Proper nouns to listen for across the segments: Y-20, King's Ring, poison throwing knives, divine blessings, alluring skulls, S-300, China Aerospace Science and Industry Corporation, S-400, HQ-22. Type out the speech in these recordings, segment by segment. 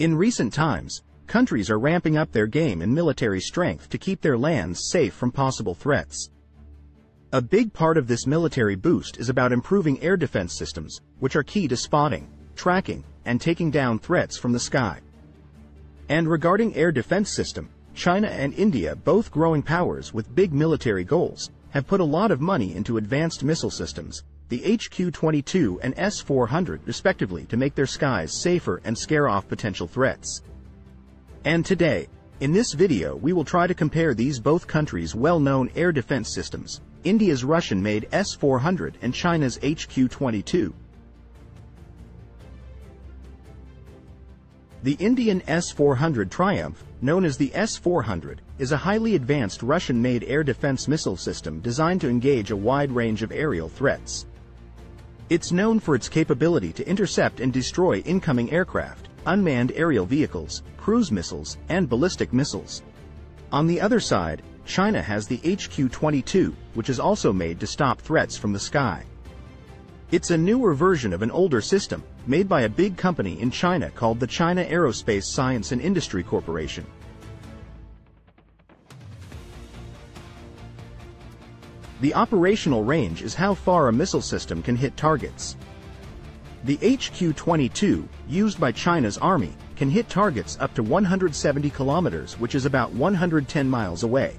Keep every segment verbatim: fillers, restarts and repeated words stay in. In recent times, countries are ramping up their game in military strength to keep their lands safe from possible threats. A big part of this military boost is about improving air defense systems, which are key to spotting, tracking, and taking down threats from the sky. And regarding air defense system, China and India, both growing powers with big military goals, have put a lot of money into advanced missile systems, the H Q twenty-two and S four hundred respectively, to make their skies safer and scare off potential threats. And today, in this video, we will try to compare these both countries' well-known air defense systems, India's Russian-made S four hundred and China's H Q twenty-two. The Indian S four hundred Triumph, known as the S four hundred, is a highly advanced Russian-made air defense missile system designed to engage a wide range of aerial threats. It's known for its capability to intercept and destroy incoming aircraft, unmanned aerial vehicles, cruise missiles, and ballistic missiles. On the other side, China has the H Q twenty-two, which is also made to stop threats from the sky. It's a newer version of an older system, made by a big company in China called the China Aerospace Science and Industry Corporation. The operational range is how far a missile system can hit targets. The H Q twenty-two, used by China's army, can hit targets up to one hundred seventy kilometers, which is about one hundred ten miles away.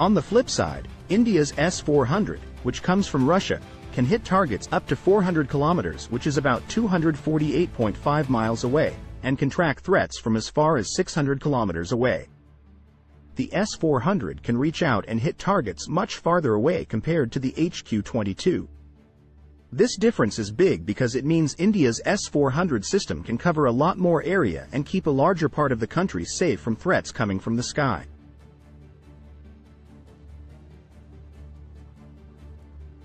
On the flip side, India's S four hundred, which comes from Russia, can hit targets up to four hundred kilometers, which is about two hundred forty-eight point five miles away, and can track threats from as far as six hundred kilometers away. The S four hundred can reach out and hit targets much farther away compared to the H Q twenty-two. This difference is big because it means India's S four hundred system can cover a lot more area and keep a larger part of the country safe from threats coming from the sky.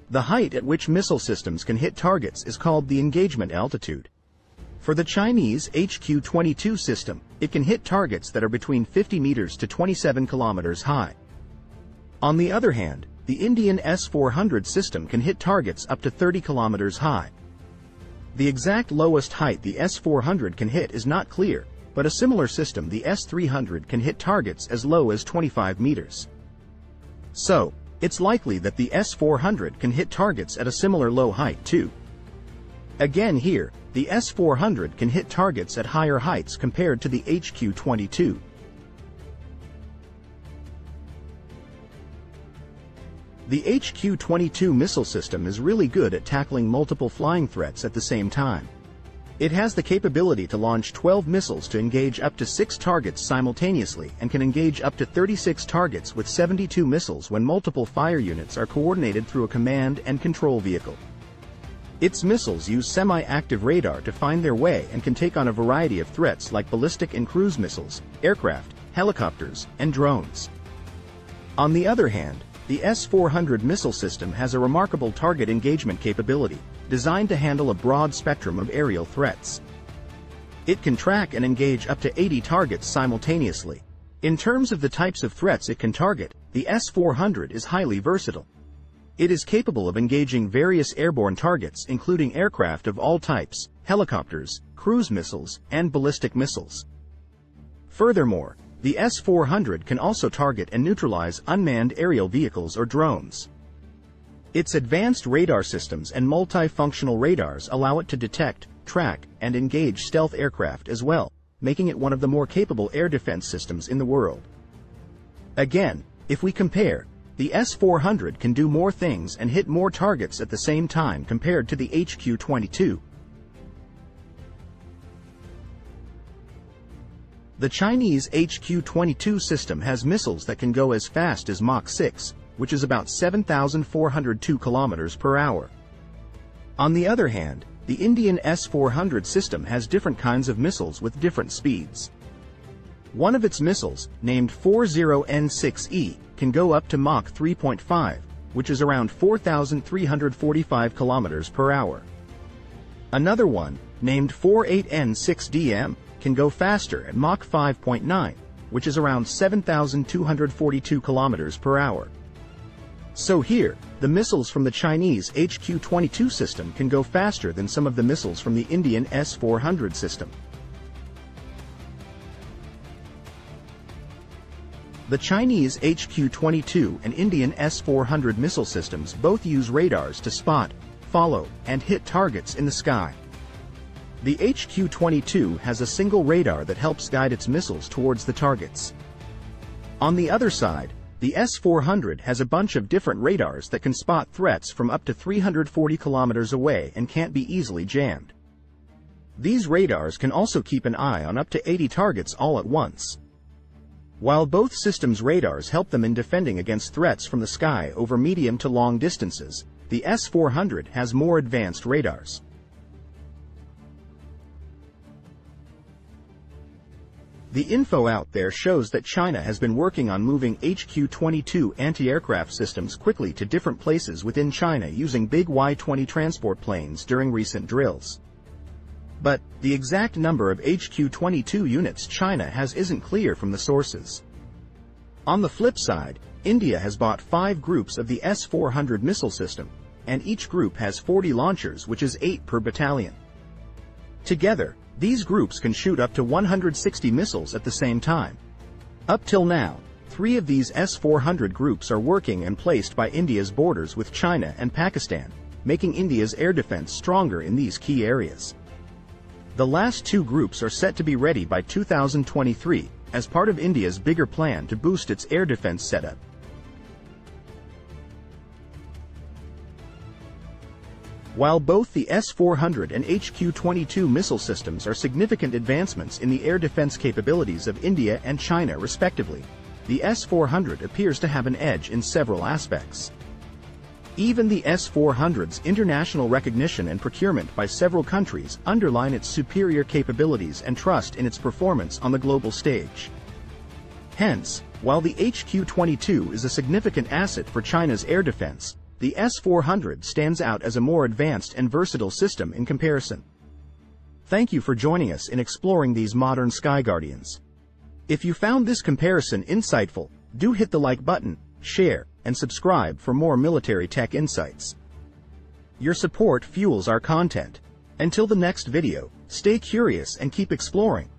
The height at which missile systems can hit targets is called the engagement altitude. For the Chinese H Q twenty-two system, it can hit targets that are between fifty meters to twenty-seven kilometers high. On the other hand, the Indian S four hundred system can hit targets up to thirty kilometers high. The exact lowest height the S four hundred can hit is not clear, but a similar system, the S three hundred, can hit targets as low as twenty-five meters. So, it's likely that the S four hundred can hit targets at a similar low height too. Again here, the S four hundred can hit targets at higher heights compared to the H Q twenty-two. The H Q twenty-two missile system is really good at tackling multiple flying threats at the same time. It has the capability to launch twelve missiles to engage up to six targets simultaneously, and can engage up to thirty-six targets with seventy-two missiles when multiple fire units are coordinated through a command and control vehicle. Its missiles use semi-active radar to find their way and can take on a variety of threats like ballistic and cruise missiles, aircraft, helicopters, and drones. On the other hand, the S four hundred missile system has a remarkable target engagement capability, designed to handle a broad spectrum of aerial threats. It can track and engage up to eighty targets simultaneously. In terms of the types of threats it can target, the S four hundred is highly versatile. It is capable of engaging various airborne targets, including aircraft of all types, helicopters, cruise missiles, and ballistic missiles. Furthermore, the S four hundred can also target and neutralize unmanned aerial vehicles or drones. Its advanced radar systems and multifunctional radars allow it to detect, track, and engage stealth aircraft as well, making it one of the more capable air defense systems in the world. Again, if we compare, the S four hundred can do more things and hit more targets at the same time compared to the H Q twenty-two. The Chinese H Q twenty-two system has missiles that can go as fast as Mach six, which is about seven thousand four hundred two kilometers per hour. On the other hand, the Indian S four hundred system has different kinds of missiles with different speeds. One of its missiles, named forty N six E, can go up to Mach three point five, which is around four thousand three hundred forty-five kilometers per hour. Another one, named forty-eight N six D M, can go faster at Mach five point nine, which is around seven thousand two hundred forty-two kilometers per hour. So here, the missiles from the Chinese H Q twenty-two system can go faster than some of the missiles from the Indian S four hundred system. The Chinese H Q twenty-two and Indian S four hundred missile systems both use radars to spot, follow, and hit targets in the sky. The H Q twenty-two has a single radar that helps guide its missiles towards the targets. On the other side, the S four hundred has a bunch of different radars that can spot threats from up to three hundred forty kilometers away and can't be easily jammed. These radars can also keep an eye on up to eighty targets all at once. While both systems' radars help them in defending against threats from the sky over medium to long distances, the S four hundred has more advanced radars. The info out there shows that China has been working on moving H Q twenty-two anti-aircraft systems quickly to different places within China using big Y twenty transport planes during recent drills. But the exact number of H Q twenty-two units China has isn't clear from the sources. On the flip side, India has bought five groups of the S four hundred missile system, and each group has forty launchers, which is eight per battalion. Together, these groups can shoot up to one hundred sixty missiles at the same time. Up till now, three of these S four hundred groups are working and placed by India's borders with China and Pakistan, making India's air defense stronger in these key areas. The last two groups are set to be ready by two thousand twenty-three, as part of India's bigger plan to boost its air defense setup. While both the S four hundred and H Q twenty-two missile systems are significant advancements in the air defense capabilities of India and China respectively, the S four hundred appears to have an edge in several aspects. Even the S four hundred's international recognition and procurement by several countries underline its superior capabilities and trust in its performance on the global stage. Hence, while the H Q twenty-two is a significant asset for China's air defense, the S four hundred stands out as a more advanced and versatile system in comparison. Thank you for joining us in exploring these modern Sky Guardians. If you found this comparison insightful, do hit the like button, share, and subscribe for more military tech insights. Your support fuels our content. Until the next video, stay curious and keep exploring.